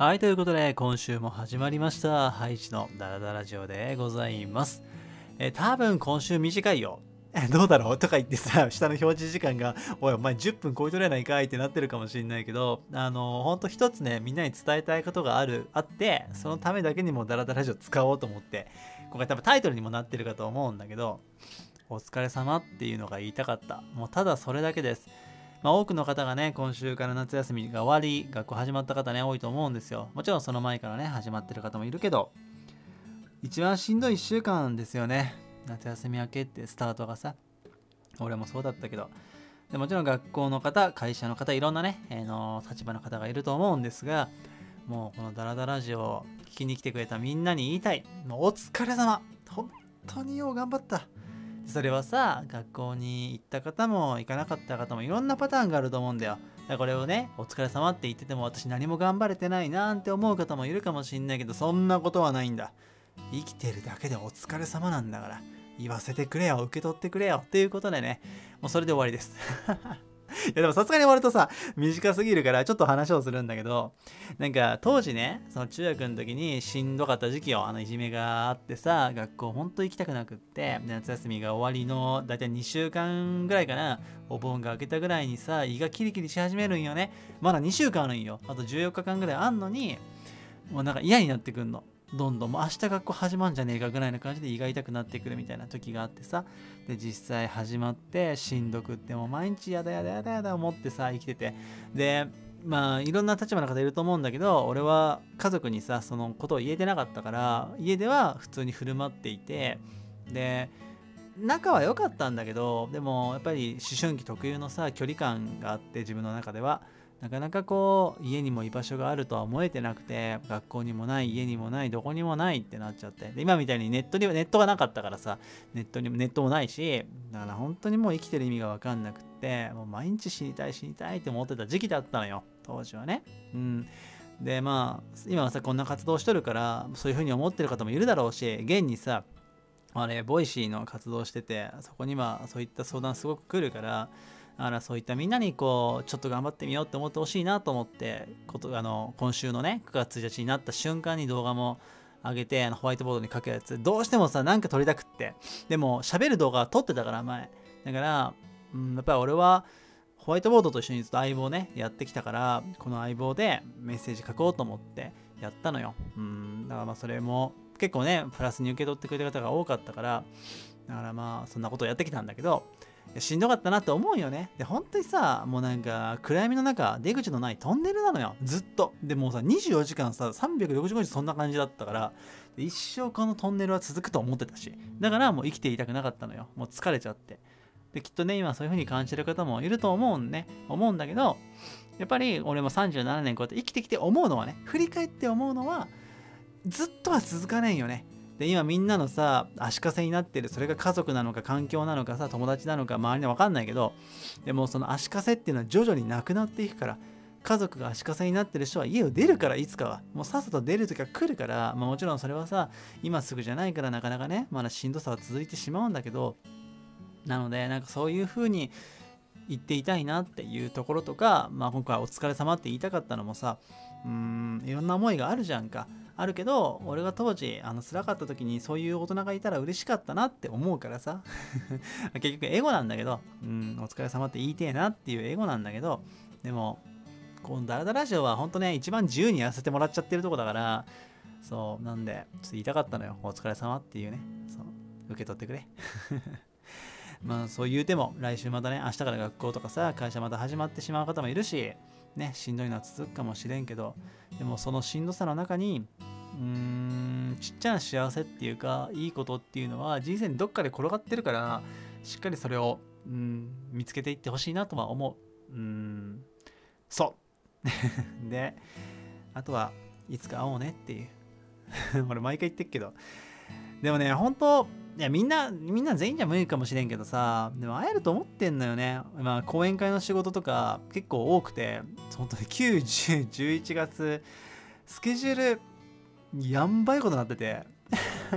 はい、ということで今週も始まりましたハイチのダラダラジオでございます。多分今週短いよどうだろうとか言ってさ、下の表示時間がおいお前10分超えとれないかいってなってるかもしれないけど、ほんと一つね、みんなに伝えたいことがあって、そのためだけにもダラダラジオ使おうと思って、今回多分タイトルにもなってるかと思うんだけど、お疲れ様っていうのが言いたかった。もうただそれだけです。まあ、多くの方がね、今週から夏休みが終わり、学校始まった方ね、多いと思うんですよ。もちろんその前からね、始まってる方もいるけど、一番しんどい1週間ですよね。夏休み明けってスタートがさ、俺もそうだったけど、でもちろん学校の方、会社の方、いろんなね、立場の方がいると思うんですが、もうこのダラダラジオを聞きに来てくれたみんなに言いたい。もうお疲れ様、本当によう頑張った。それはさ、学校に行った方も行かなかった方もいろんなパターンがあると思うんだよ。だからこれをね、お疲れ様って言ってても私何も頑張れてないなんて思う方もいるかもしんないけど、そんなことはないんだ。生きてるだけでお疲れ様なんだから、言わせてくれよ、受け取ってくれよ、っていうことでね、もうそれで終わりです。いやでもさすがに終わるとさ、短すぎるからちょっと話をするんだけど、なんか当時ね、その中学の時にしんどかった時期よ、いじめがあってさ、学校ほんと行きたくなくって、夏休みが終わりのだいたい2週間ぐらいかな、お盆が明けたぐらいにさ、胃がキリキリし始めるんよね。まだ2週間あるんよ。あと14日間ぐらいあんのに、もうなんか嫌になってくんの。どんどんもう明日学校始まんじゃねえかぐらいの感じで胃が痛くなってくるみたいな時があってさ、で実際始まってしんどくってもう毎日やだやだやだやだ思ってさ生きてて、でまあいろんな立場の方いると思うんだけど、俺は家族にさそのことを言えてなかったから、家では普通に振る舞っていて、で仲は良かったんだけど、でもやっぱり思春期特有のさ距離感があって、自分の中ではなかなかこう家にも居場所があるとは思えてなくて、学校にもない家にもないどこにもないってなっちゃって、で今みたいにネットがなかったからさ、ネットもないし、だから本当にもう生きてる意味が分かんなくって、もう毎日死にたいって思ってた時期だったのよ当時はね。うんでまあ今はさこんな活動しとるから、そういう風に思ってる方もいるだろうし、現にさボイシーの活動してて、そこにはそういった相談すごく来るから、そういったみんなにこうちょっと頑張ってみようって思ってほしいなと思って、今週のね9月1日になった瞬間に動画も上げて、ホワイトボードに書くやつどうしてもさなんか撮りたくって、でも喋る動画は撮ってたから前だから、やっぱり俺はホワイトボードと一緒にずっと相棒ねやってきたから、この相棒でメッセージ書こうと思ってやったのよ。だからまあそれも結構ねプラスに受け取ってくれた方が多かったから、だからまあそんなことをやってきたんだけど、しんどかったなって思うよね。で本当にさもうなんか暗闇の中出口のないトンネルなのよずっと。でもうさ24時間さ365日そんな感じだったから、一生このトンネルは続くと思ってたし、だからもう生きていたくなかったのよ。もう疲れちゃって、できっとね今そういう風に感じる方もいると思うんだけど、やっぱり俺も37年こうやって生きてきて思うのはね、振り返って思うのはずっとは続かねえよね。で今みんなのさ足かせになってる、それが家族なのか環境なのかさ友達なのか周りの分かんないけど、でもその足かせっていうのは徐々になくなっていくから、家族が足かせになってる人は家を出るから、いつかはもうさっさと出る時は来るから、もちろんそれはさ今すぐじゃないからなかなかねまだしんどさは続いてしまうんだけど、なのでなんかそういう風に言っていたいなっていうところとか、まあ今回お疲れ様って言いたかったのもさ、いろんな思いがあるじゃんか。あるけど俺が当時辛かった時にそういう大人がいたら嬉しかったなって思うからさ結局エゴなんだけど、お疲れ様って言いてえなっていうエゴなんだけど、でもこのダラダラジオはほんとね一番自由にやらせてもらっちゃってるとこだから、そうなんでちょっと言いたかったのよ、お疲れ様っていうね、そう受け取ってくれまあそう言うても来週またね明日から学校とかさ会社また始まってしまう方もいるしね、しんどいのは続くかもしれんけど、でもそのしんどさの中にちっちゃな幸せっていうかいいことっていうのは人生にどっかで転がってるから、しっかりそれを見つけていってほしいなとは思う。そうであとはいつか会おうねっていう俺毎回言ってるけど、でもね本当いやみんな全員じゃ無理かもしれんけどさ、でも会えると思ってんのよね。まあ講演会の仕事とか結構多くて、本当に9、10、11月スケジュールやんばいことになってて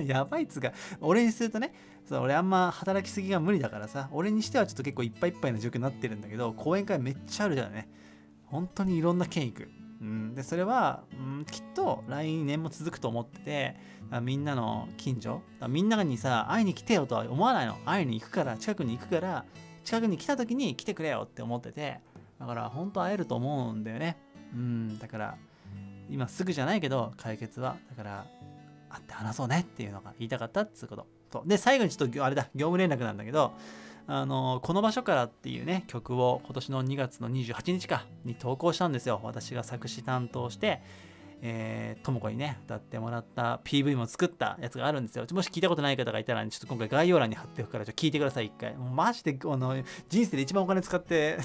やばいっつうか俺にするとね、そう俺あんま働きすぎが無理だからさ、俺にしてはちょっと結構いっぱいいっぱいな状況になってるんだけど、講演会めっちゃあるじゃんね。本当にいろんな県行く。でそれは、きっと来年も続くと思ってて、みんなの近所、みんなにさ会いに来てよとは思わないの。会いに行くから、近くに行くから、近くに来た時に来てくれよって思ってて、だから本当会えると思うんだよね。だから今すぐじゃないけど解決は、だから会って話そうねっていうのが言いたかったっつうこと。そうで、最後にちょっとあれだ、業務連絡なんだけど、この場所からっていうね曲を今年の2月の28日かに投稿したんですよ。私が作詞担当してともこにね歌ってもらった PV も作ったやつがあるんですよ。もし聞いたことない方がいたら、ね、ちょっと今回概要欄に貼っておくから、ちょっと聞いてください一回。もうマジで人生で一番お金使って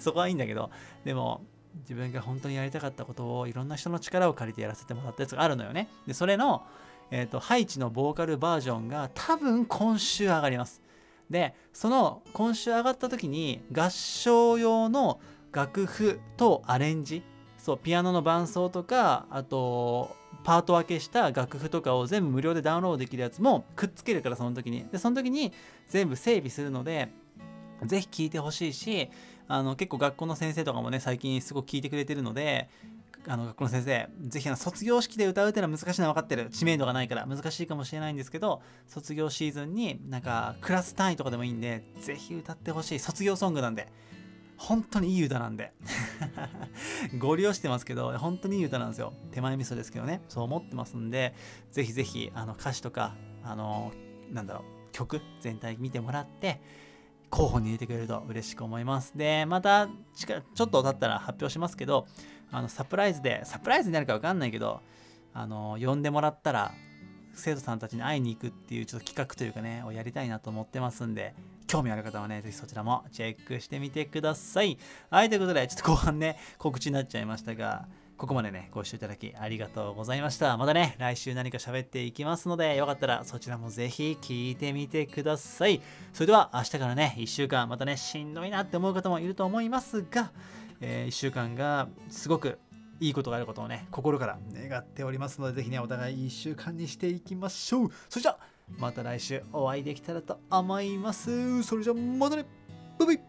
そこはいいんだけど、でも自分が本当にやりたかったことをいろんな人の力を借りてやらせてもらったやつがあるのよね。でそれの、ハイチのボーカルバージョンが多分今週上がります。でその今週上がった時に合唱用の楽譜とアレンジ、そうピアノの伴奏とか、あとパート分けした楽譜とかを全部無料でダウンロードできるやつもくっつけるから、その時に全部整備するのでぜひ聴いてほしいし、結構学校の先生とかもね最近すごく聴いてくれてるので、学校の先生ぜひ卒業式で歌うってのは難しいのは分かってる、知名度がないから難しいかもしれないんですけど、卒業シーズンになんかクラス単位とかでもいいんでぜひ歌ってほしい。卒業ソングなんで本当にいい歌なんでご利用してますけど本当にいい歌なんですよ。手前味噌ですけどね、そう思ってますんで、ぜひぜひ歌詞とか曲全体見てもらって候補に入れてくれると嬉しく思います。でまたちょっと経ったら発表しますけど、サプライズになるか分かんないけど、呼んでもらったら生徒さんたちに会いに行くっていうちょっと企画というかねをやりたいなと思ってますんで、興味ある方はねぜひそちらもチェックしてみてください。はい、ということでちょっと後半ね告知になっちゃいましたが、ここまでねご視聴いただきありがとうございました。またね来週何か喋っていきますので、よかったらそちらもぜひ聞いてみてください。それでは明日からね1週間、またねしんどいなって思う方もいると思いますが、1週間がすごくいいことがあることをね心から願っておりますので、ぜひねお互い1週間にしていきましょう。それじゃまた来週お会いできたらと思います。それじゃまたね、バイバイ。